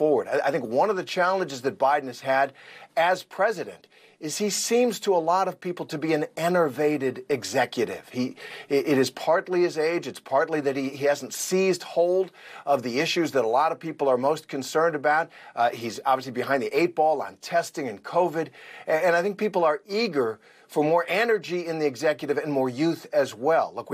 forward. I think one of the challenges that Biden has had as president is he seems to a lot of people to be an enervated executive. It is partly his age. It's partly that he hasn't seized hold of the issues that a lot of people are most concerned about. He's obviously behind the eight ball on testing and COVID. And I think people are eager for more energy in the executive and more youth as well. Look,